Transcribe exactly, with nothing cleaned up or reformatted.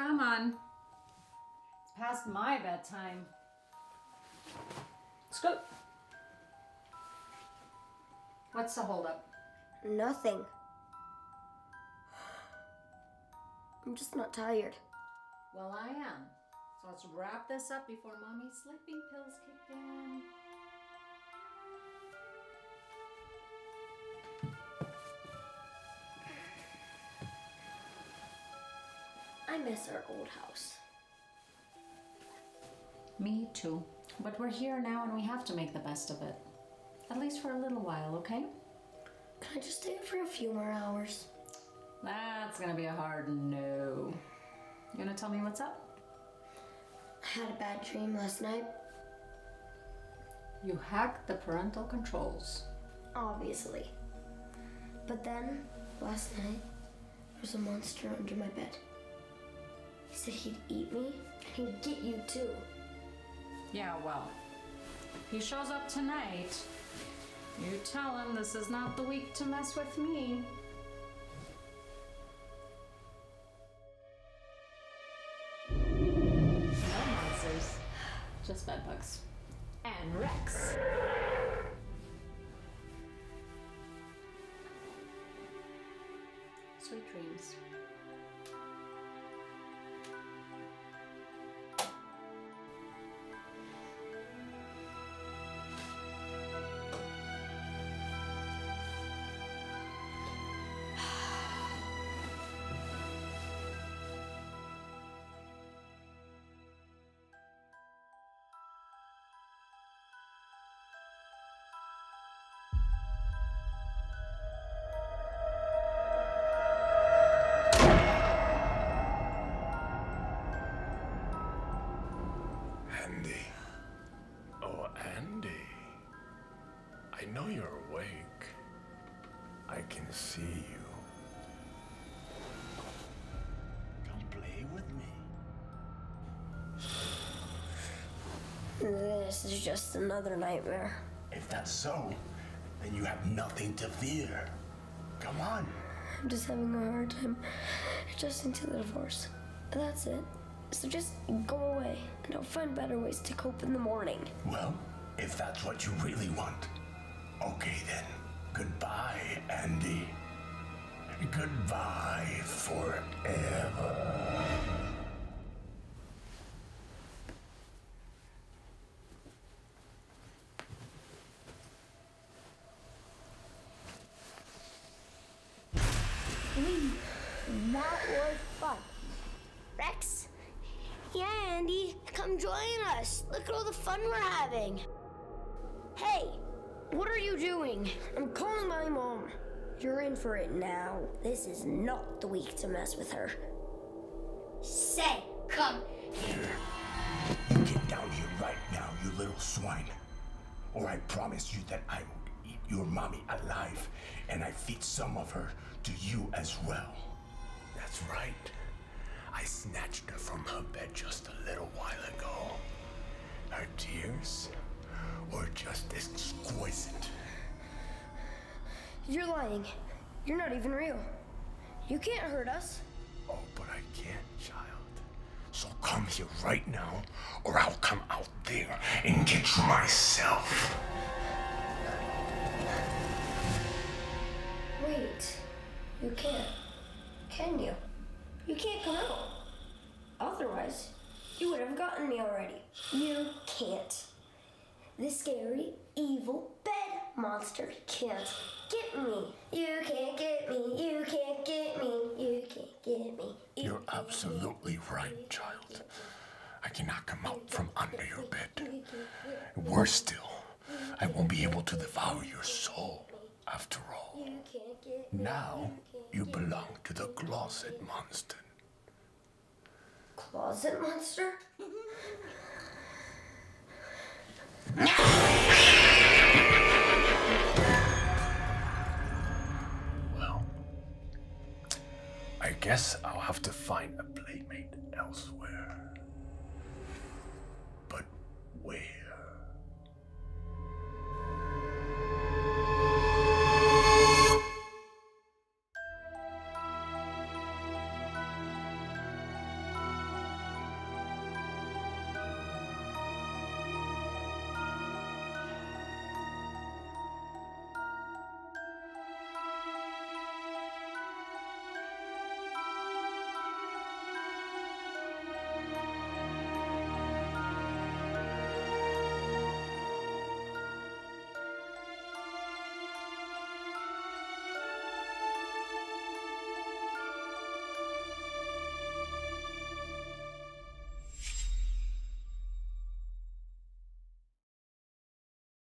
Come on. It's past my bedtime. Let's go. What's the holdup? Nothing. I'm just not tired. Well, I am. So let's wrap this up before Mommy's sleeping pills kick in. I miss our old house. Me too. But we're here now and we have to make the best of it. At least for a little while, okay? Can I just stay for a few more hours? That's gonna be a hard no. You gonna tell me what's up? I had a bad dream last night. You hacked the parental controls. Obviously. But then, last night, there was a monster under my bed. He said he'd eat me, and he'd get you too. Yeah, well, if he shows up tonight, you tell him this is not the week to mess with me. No monsters, just bed bugs. And Rex. Sweet dreams. Andy. Oh, Andy. I know you're awake. I can see you. Don't play with me. This is just another nightmare. If that's so, then you have nothing to fear. Come on. I'm just having a hard time adjusting to the divorce. That's it. So just go away, and I'll find better ways to cope in the morning. Well, if that's what you really want. Okay then, goodbye, Andy. Goodbye forever. That was fun. Rex? Yeah, Andy, come join us. Look at all the fun we're having. Hey, what are you doing? I'm calling my mom. You're in for it now. This is not the week to mess with her. Say, come here. You get down here right now, you little swine. Or I promise you that I will eat your mommy alive, and I feed some of her to you as well. That's right. I snatched her from her bed just a little while ago. Her tears were just exquisite. You're lying. You're not even real. You can't hurt us. Oh, but I can't, child. So come here right now, or I'll come out there and get you myself. Wait. You can't. Can you? You can't come out. Otherwise, you would have gotten me already. You can't. This scary, evil bed monster can't get me. You can't get me. You can't get me. You can't get me. You You're absolutely right, child. I cannot come out from under your bed. Worse still, I won't be able to devour your soul after all. Now, you belong to the Closet Monster. Closet Monster?